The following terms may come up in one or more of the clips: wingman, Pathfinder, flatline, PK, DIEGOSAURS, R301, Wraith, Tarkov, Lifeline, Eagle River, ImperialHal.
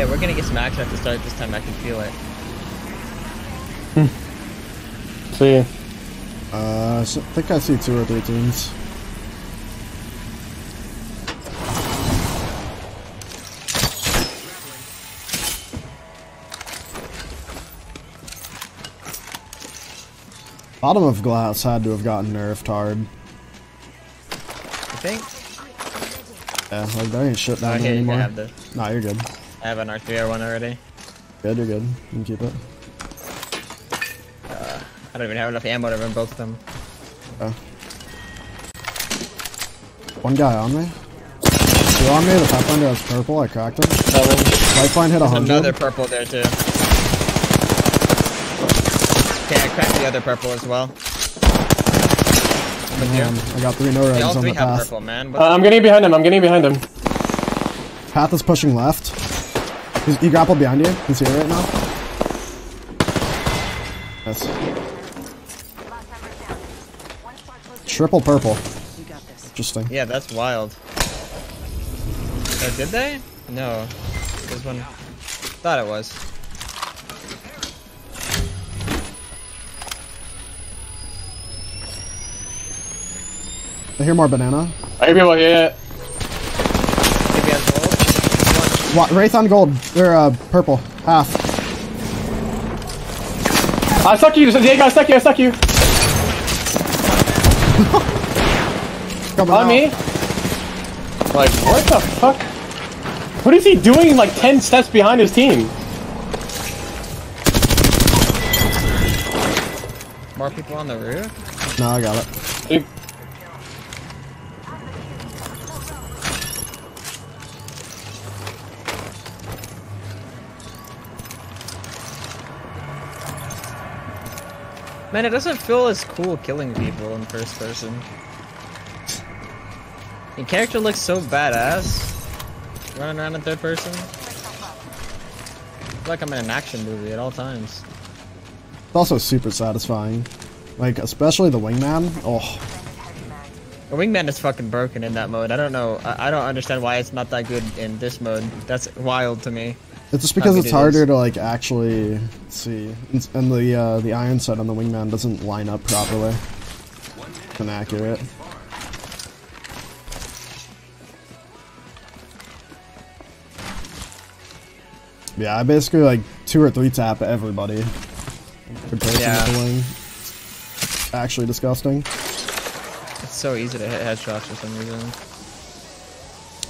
Okay, we're gonna get some action at the start this time, I can feel it. See ya. So I think I see 2 or 3 teams. Bottom of glass had to have gotten nerfed hard. I think. Yeah, like there ain't shit down there anymore. You can have this. Nah, you're good. I have an R301 already. Good, you're good. You can keep it. I don't even have enough ammo to run both of them. Okay. One guy on me. 2 on me, the Pathfinder has purple, I cracked him. Lifeline hit 100. Another purple there too. Okay, I cracked the other purple as well. I got 3 no-regs on the path. Purple, man. I'm getting behind him, I'm getting behind him. Path is pushing left. He grappled behind you, he's here right now. Yes. Triple purple. You got this. Interesting. Yeah, that's wild. Oh, did they? No. This one. Thought it was. I hear more banana. I hear people, yeah. What? Wraith on gold. They're purple. Half. I suck you. Diego, I suck you. I suck you. On me? Like, what the fuck? What is he doing like 10 steps behind his team? More people on the roof? No, I got it. Dude. Man, it doesn't feel as cool killing people in first person. Your character looks so badass, running around in third person. I feel like I'm in an action movie at all times. It's also super satisfying. Like, especially the wingman. Oh. The wingman is fucking broken in that mode. I don't know. I don't understand why it's not that good in this mode. That's wild to me. It's just because it's harder to, like, actually see. And the iron sight on the wingman doesn't line up properly. It's inaccurate. Yeah, I basically like 2 or 3 tap everybody. Yeah. Actually disgusting. It's so easy to hit headshots for some reason.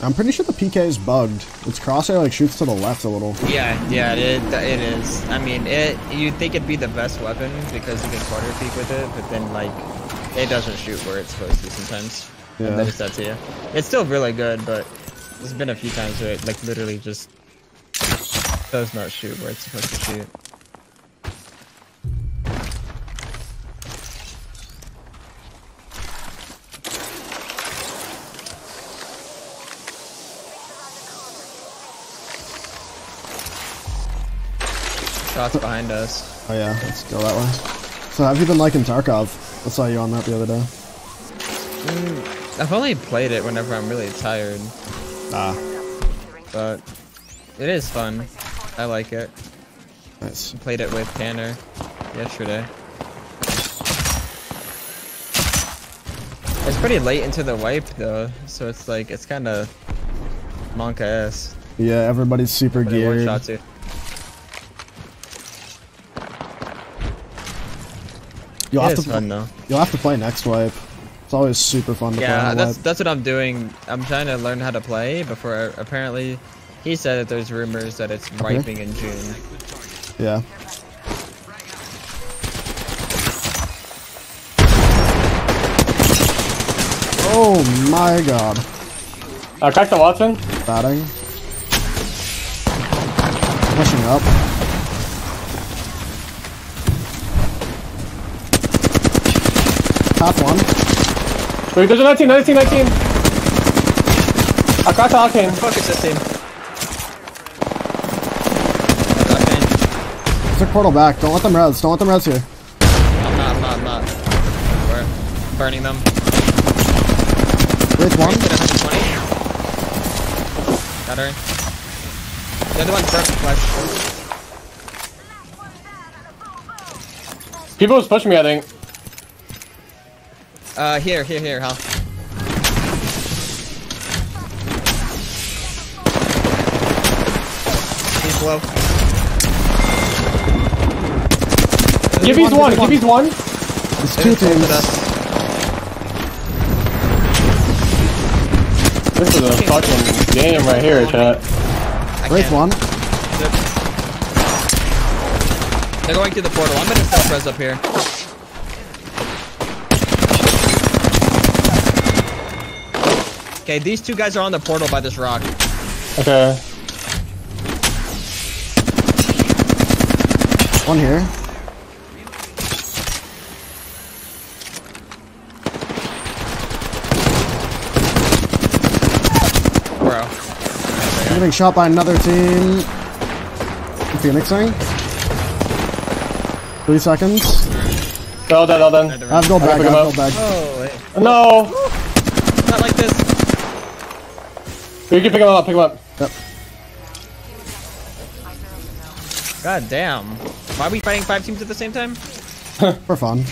I'm pretty sure the PK is bugged. Its crosshair like shoots to the left a little. Yeah, yeah, it is. I mean, you'd think it'd be the best weapon because you can quarter peek with it, but then like it doesn't shoot where it's supposed to sometimes. Yeah. Notice that to you. It's still really good, but there's been a few times where it like literally just does not shoot where it's supposed to shoot. Shots behind us. Oh yeah, let's go that way. So have you been liking Tarkov? I saw you on that the other day. I've only played it whenever I'm really tired. Ah. But it is fun. I like it. Nice. Played it with Tanner yesterday. It's pretty late into the wipe though, so it's like it's kind of Monka-esque. Yeah, everybody's super geared. You'll have to play next wipe. It's always super fun to play. Yeah, that's what I'm doing. I'm trying to learn how to play before apparently. He said that there's rumors that it's wiping in June. Yeah. Oh my god. Crack the Watson. Batting. Pushing up. Top one. Wait, there's a 19. I cracked the Octane. Focus this team. There's a portal back. Don't let them res. Don't let them res here. I'm not. We're burning them. Wraith 1. Got her. The other one's burst flesh. People was pushing me, I think. Here, Hal. He's low. Gibby's one. There's two teams. This is a fucking game right here, chat. Wraith one. They're going through the portal. I'm gonna self-res up here. Okay, these two guys are on the portal by this rock. Okay. One here. Getting shot by another team. Phoenixing. 3 seconds. They're all dead, all dead. I've gold bag, Oh, no! Not like this. You can pick him up, Yep. God damn. Why are we fighting 5 teams at the same time? For fun.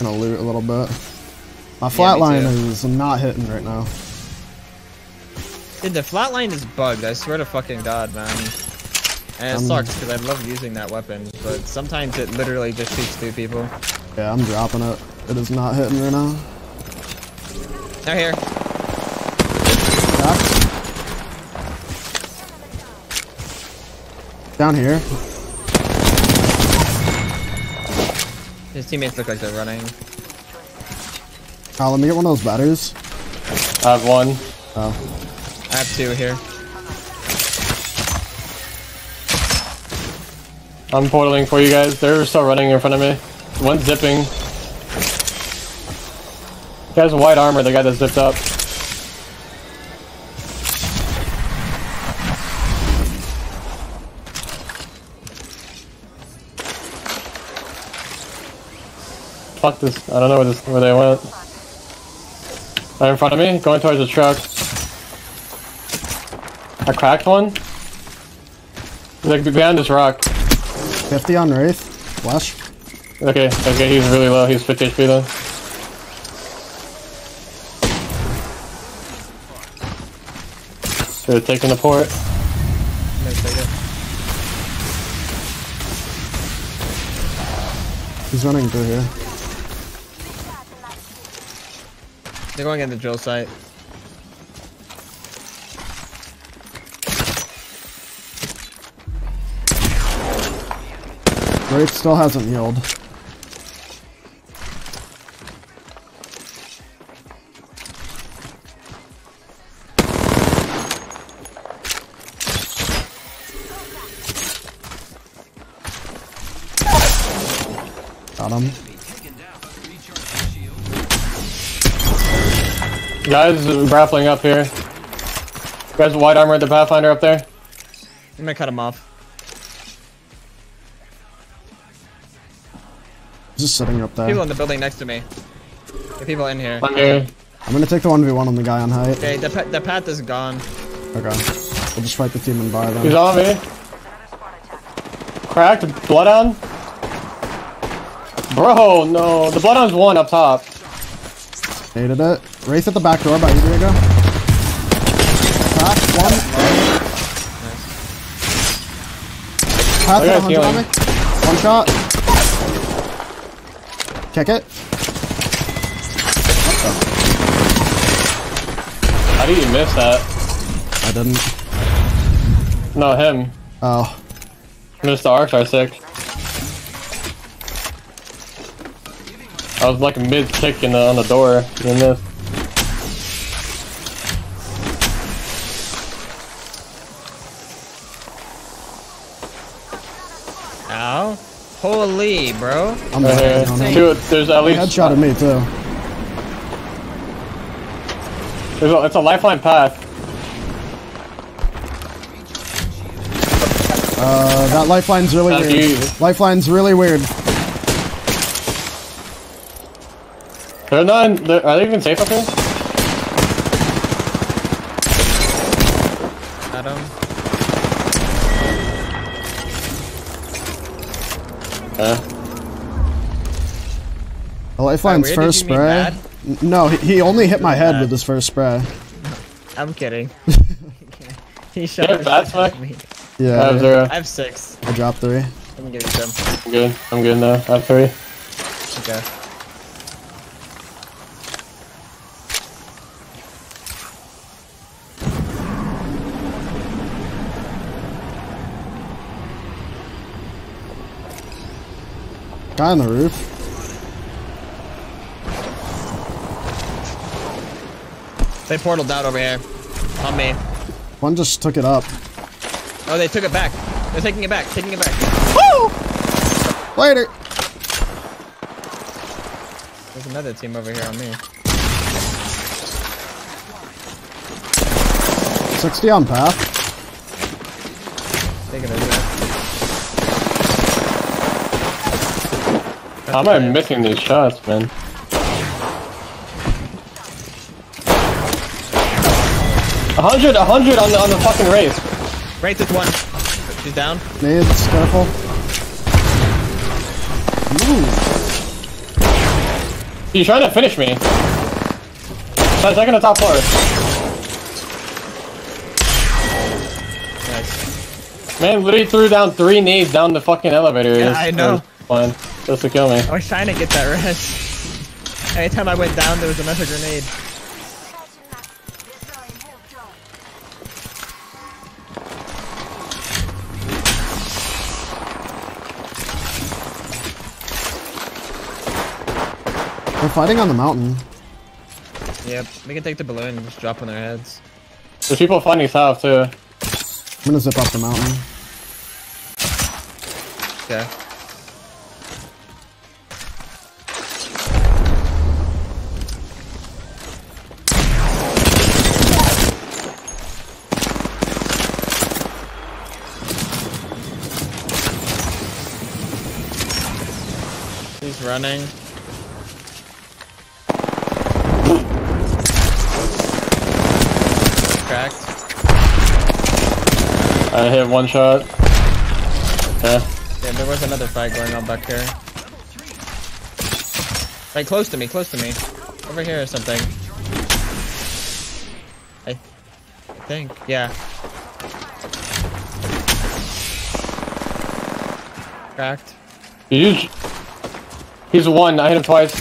Gonna loot a little bit. My flatline is not hitting right now. Dude, the flatline is bugged. I swear to fucking god, man. And it sucks because I love using that weapon, but sometimes it literally just shoots through people. Yeah, I'm dropping it. It is not hitting right now. They're here. Knocked. Down here. His teammates look like they're running. Kyle, let me get one of those batteries. I have one. Oh. I have 2 here. I'm portaling for you guys. They're still running in front of me. One's zipping. He has white armor, the guy that zipped up. Fuck this. I don't know where they went. Right in front of me, going towards the truck. I cracked one. Like behind this rock. 50 on Wraith. Flash. Okay, he's really low. He's 50 HP though. They're taking the port. I'm gonna take it. He's running through here. They're going in the drill site. Wraith still hasn't healed. Got him. Guys, grappling up here. Guys, white armor at the Pathfinder up there. I'm gonna cut him off. Just sitting up there. People in the building next to me. The people in here. I'm gonna take the 1v1 on the guy on height. Okay, the path is gone. Okay. We'll just fight the team and bar them. He's on me. Cracked. Bloodhound. Bro, no. The Bloodhound's one up top. Hated it. Wraith at the back door about you, Diego. Crack one. Nice. Path at 100 on me. One shot. Kick it. How did you miss that? I didn't. No, him. Oh. Missed the arcs, I was sick. I was like mid-kick on the door in this. Ow. Holy, bro. I'm right here. There's at least... Headshot at me, too. It's a lifeline path. That lifeline's really weird. Lifeline's really weird. They're not. Are they even safe up here? at him. The Lifeline's first spray. No, he only hit my head with his first spray. I'm kidding. He shot at me. Yeah. I have 0. I have 6. I dropped 3. Let me give you some. I'm good. I'm good now. I have 3. Okay. Guy on the roof. They portaled out over here. On me. One just took it up. Oh, they took it back. They're taking it back. Taking it back. Woo! Later. There's another team over here on me. 60 on path. Taking it. How am I missing these shots, man? A hundred on the fucking Wraith. Wraith is 1. She's down. Nades, careful. Ooh. He's trying to finish me. I'm taking the top floor. Nice. Man, literally threw down 3 nades down the fucking elevator. Yeah, I know. Fun. Just to kill me. I was trying to get that rest. Anytime I went down, there was another grenade. They're fighting on the mountain. Yep, we can take the balloon and just drop on their heads. There's people fighting south too. I'm gonna zip up the mountain. Okay. He's running. Cracked. I hit 1 shot. Okay. Yeah, there was another fight going on back here. Like close to me, close to me. Over here or something. I think, yeah. Cracked. Huge. He's 1, I hit him twice.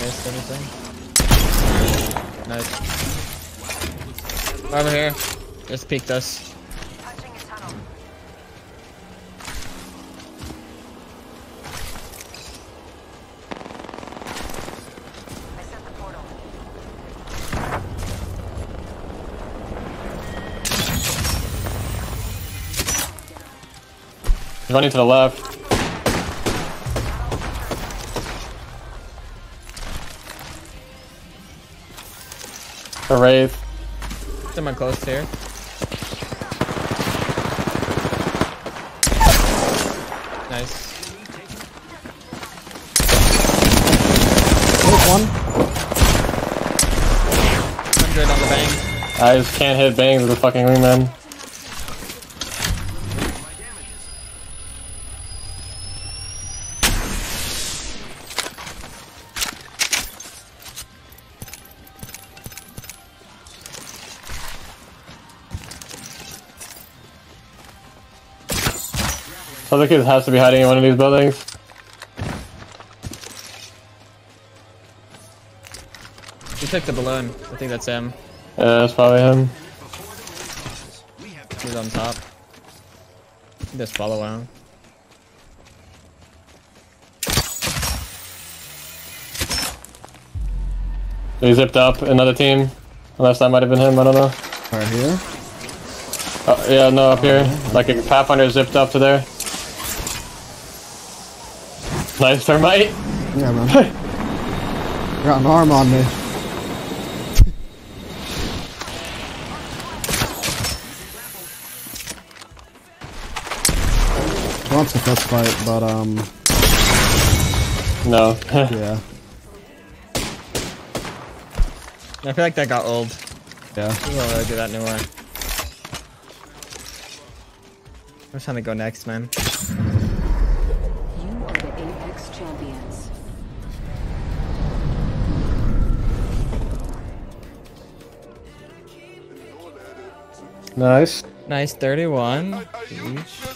Missed everything. Nice. Over here. Just peeked us. He's running to the left. A Wraith. Someone close here. Nice. Oh, 100 on the bang. I just can't hit bangs with a fucking wingman. So the kid has to be hiding in one of these buildings. He took the balloon. I think that's him. Yeah, that's probably him. He's on top. Just follow him. He zipped up another team. Unless that might have been him, I don't know. Right here? Yeah, no, up here. Like a Pathfinder zipped up to there. Nice thermite. Yeah, man. Got an arm on me. He wants a fist fight, but no. Yeah. I feel like that got old. Yeah. We won't really do that anymore. We're trying to go next, man. You are the Apex champions. Nice. Nice 31. Each.